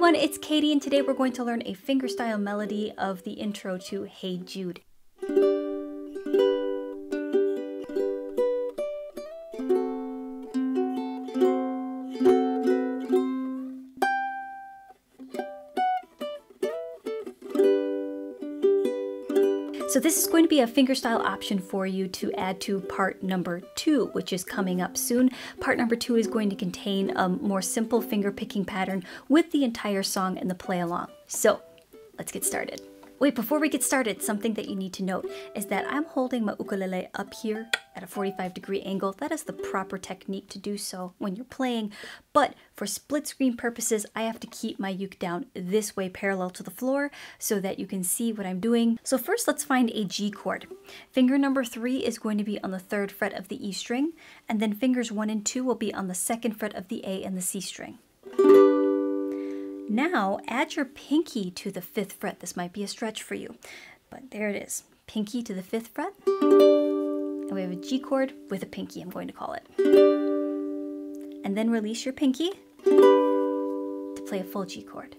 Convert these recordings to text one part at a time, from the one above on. everyone, it's Katie, and today we're going to learn a fingerstyle melody of the intro to Hey Jude. So this is going to be a fingerstyle option for you to add to part number 2, which is coming up soon. Part number 2 is going to contain a more simple finger picking pattern with the entire song and the play along. So let's get started. Wait, before we get started, something that you need to note is that I'm holding my ukulele up here at a 45-degree angle. That is the proper technique to do so when you're playing. But for split screen purposes, I have to keep my uke down this way parallel to the floor so that you can see what I'm doing. So first, let's find a G chord. Finger number 3 is going to be on the 3rd fret of the E string, and then fingers 1 and 2 will be on the 2nd fret of the A and the C string. Now add your pinky to the 5th fret. This might be a stretch for you, but there it is. Pinky to the 5th fret. And we have a G chord with a pinky, I'm going to call it. And then release your pinky to play a full G chord.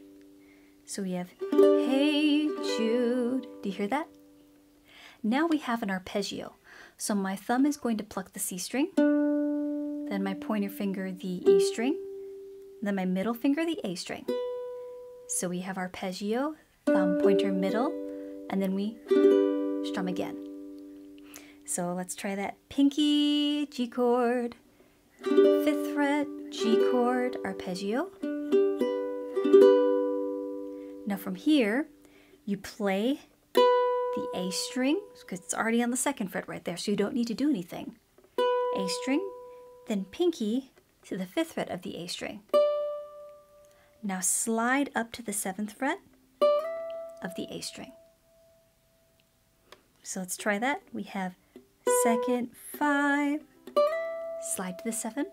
So we have Hey Jude. Do you hear that? Now we have an arpeggio. So my thumb is going to pluck the C string, then my pointer finger the E string, then my middle finger the A string. So we have arpeggio, thumb, pointer, middle, and then we strum again. So let's try that. Pinky, G chord, 5th fret, G chord, arpeggio. Now from here, you play the A string, because it's already on the 2nd fret right there, so you don't need to do anything. A string, then pinky to the 5th fret of the A string. Now slide up to the 7th fret of the A string. So let's try that. We have 2nd, 5, slide to the 7.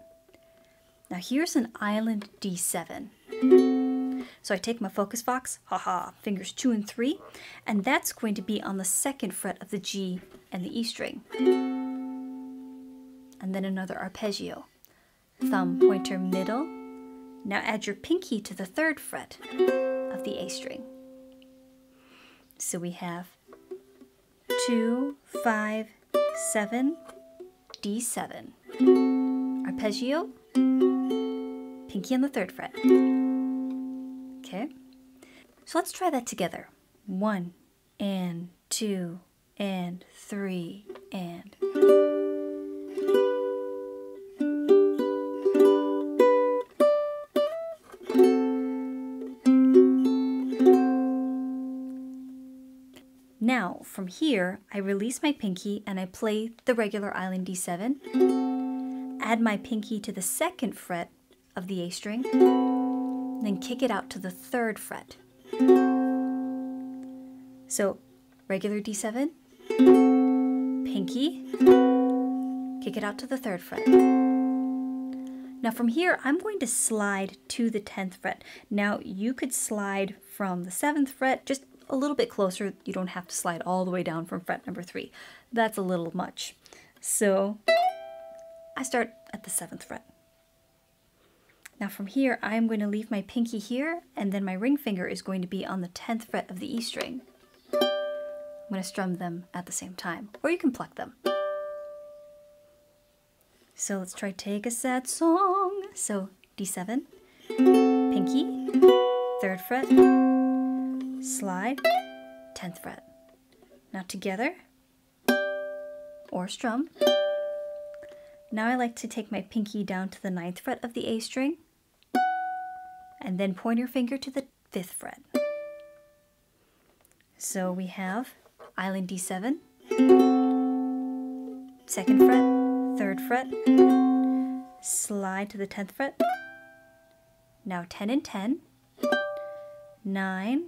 Now here's an island D7. So I take my focus box, fingers 2 and 3, and that's going to be on the 2nd fret of the G and the E string. And then another arpeggio. Thumb, pointer, middle. Now add your pinky to the 3rd fret of the A string. So we have 2, 5, 7, D7. Arpeggio, pinky on the 3rd fret. Okay, so let's try that together. 1 and 2 and 3 and. Now, from here, I release my pinky and I play the regular island D7, add my pinky to the 2nd fret of the A string, then kick it out to the 3rd fret. So, regular D7, pinky, kick it out to the 3rd fret. Now from here, I'm going to slide to the 10th fret. Now, you could slide from the 7th fret, just a little bit closer. You don't have to slide all the way down from fret number 3. That's a little much. So I start at the 7th fret. Now from here, I'm going to leave my pinky here, and then my ring finger is going to be on the 10th fret of the E string. I'm going to strum them at the same time, or you can pluck them. So let's try Take a Sad Song. So D7, pinky, 3rd fret, slide, 10th fret. Now together, or strum. Now I like to take my pinky down to the 9th fret of the A string, and then pointer finger to the 5th fret. So we have island D7, 2nd fret, 3rd fret, slide to the 10th fret. Now 10 and 10, 9,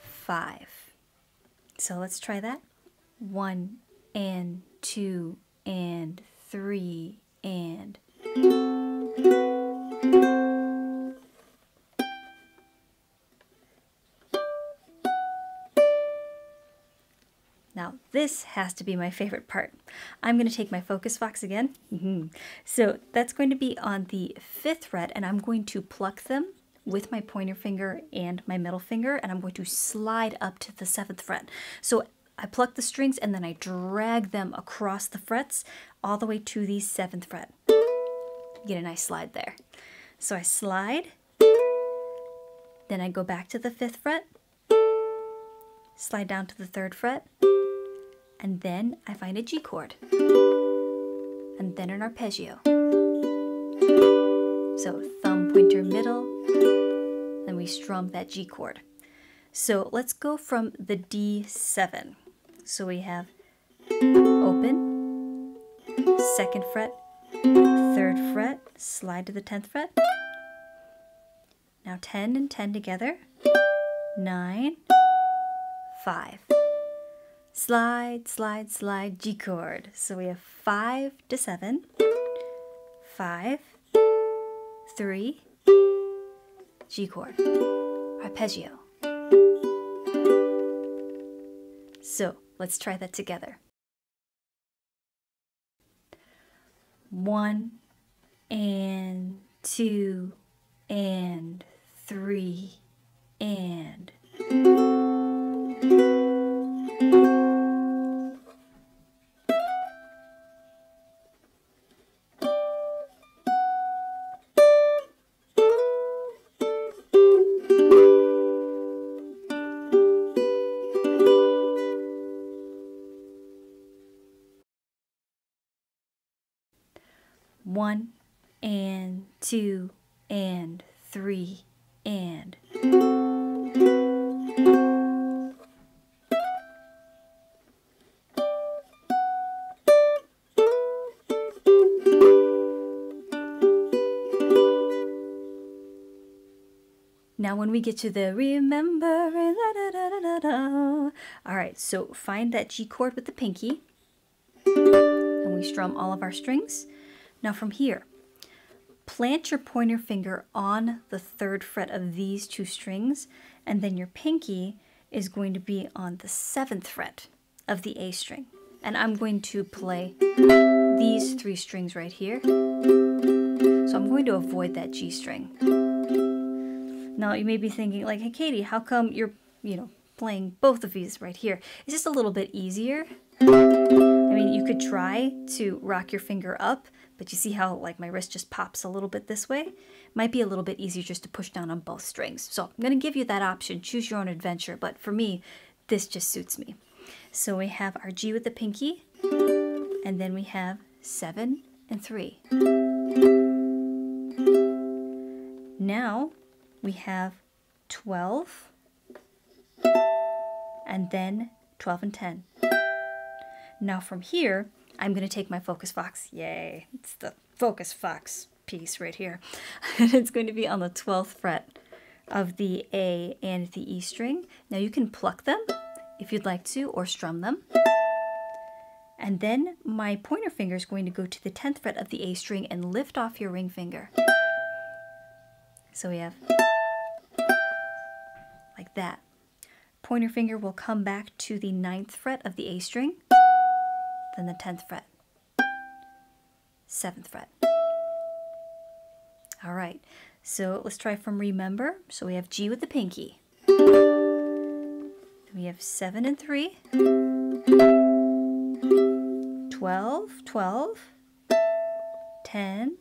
5. So let's try that. 1 and 2 and 3 and. Now This has to be my favorite part. I'm going to take my focus fox again. So that's going to be on the fifth fret, and I'm going to pluck them with my pointer finger and my middle finger, and I'm going to slide up to the seventh fret. So I pluck the strings and then I drag them across the frets all the way to the seventh fret. Get a nice slide there. So I slide, then I go back to the fifth fret, slide down to the third fret, and then I find a G chord, and then an arpeggio. So thumb, pointer, middle, then we strum that G chord. So let's go from the D7. So we have open, second fret, third fret, slide to the 10th fret. Now 10 and 10 together, 9, 5. Slide, slide, slide, G chord. So we have 5 to 7, 5, 3, G chord, arpeggio. So let's try that together. 1 and 2 and 3 and. One and two and three and. Now when we get to the remember, all right, so find that G chord with the pinky and we strum all of our strings. Now from here, plant your pointer finger on the third fret of these two strings, and then your pinky is going to be on the seventh fret of the A string. And I'm going to play these three strings right here. So I'm going to avoid that G string. Now you may be thinking like, hey Katie, how come you're, playing both of these right here? It's just a little bit easier. You could try to rock your finger up, but you see how like my wrist just pops a little bit this way? It might be a little bit easier just to push down on both strings. So I'm going to give you that option. Choose your own adventure. But for me, this just suits me. So we have our G with the pinky, and then we have 7 and 3. Now we have 12, and then 12 and 10. Now from here, I'm going to take my focus fox. Yay, it's the focus fox piece right here. And it's going to be on the 12th fret of the A and the E string. Now you can pluck them if you'd like to, or strum them. And then my pointer finger is going to go to the 10th fret of the A string and lift off your ring finger. So we have like that. Pointer finger will come back to the 9th fret of the A string, then the 10th fret, 7th fret. All right, so let's try from remember. So we have G with the pinky. We have 7 and 3, 12, 12, 10,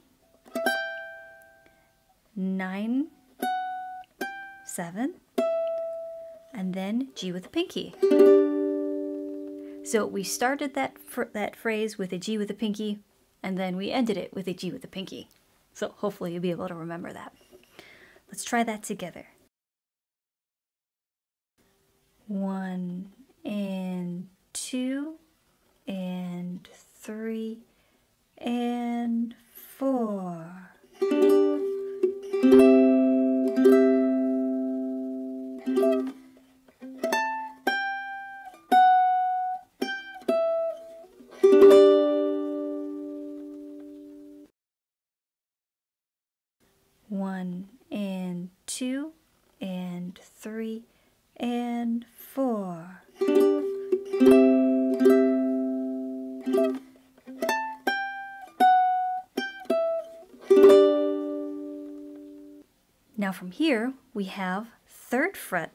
9, 7, and then G with the pinky. So we started that phrase with a G with a pinky, and then we ended it with a G with a pinky. So hopefully you'll be able to remember that. Let's try that together. 1 and 2 and 3 and 4. And 2 and 3 and 4. Now from here, we have 3rd fret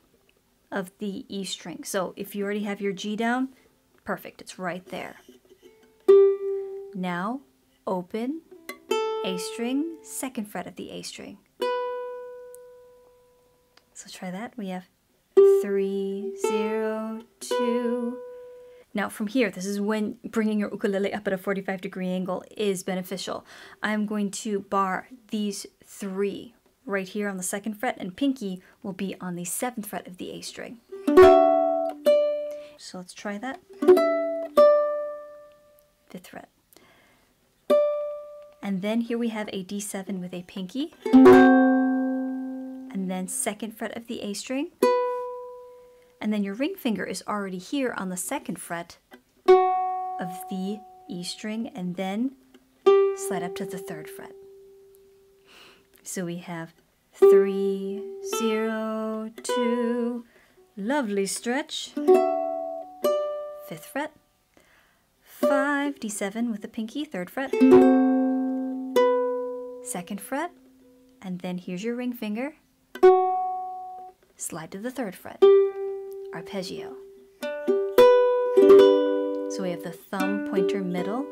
of the E string. So if you already have your G down, perfect, it's right there. Now open, A string, 2nd fret of the A string. So try that, we have 3, 0, 2. Now from here, this is when bringing your ukulele up at a 45-degree angle is beneficial. I'm going to bar these 3 right here on the 2nd fret, and pinky will be on the 7th fret of the A string. So let's try that. 5th fret. And then here we have a D7 with a pinky, and then 2nd fret of the A string. And then your ring finger is already here on the 2nd fret of the E string, and then slide up to the 3rd fret. So we have 3, 0, 2, lovely stretch, 5th fret, 5, D7 with a pinky, 3rd fret, 2nd fret, and then here's your ring finger, slide to the 3rd fret. Arpeggio. So we have the thumb pointer middle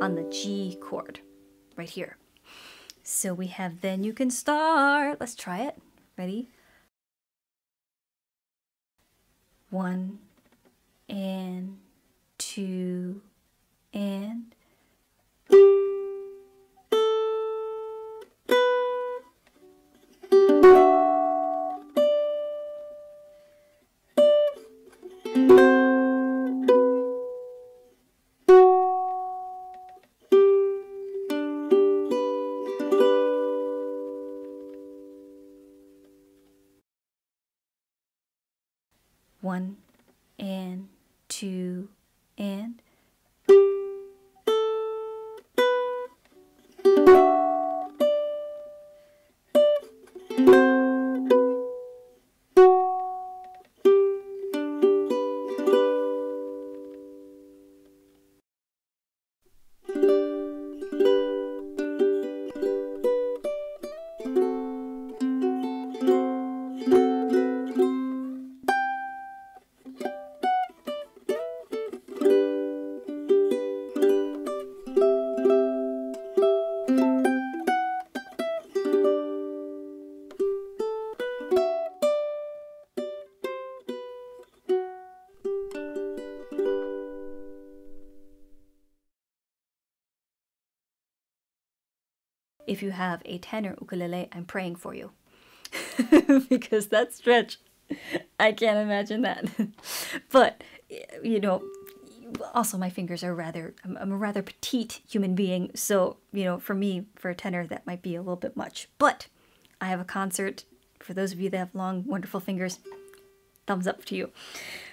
on the G chord right here. So we have Then You Can Start. Let's try it. Ready? 1 and 2 and. If you have a tenor ukulele, I'm praying for you because that stretch, I can't imagine that. But, you know, also my fingers are rather, I'm a rather petite human being. So, you know, for me, for a tenor, that might be a little bit much. But I have a concert. For those of you that have long, wonderful fingers, thumbs up to you.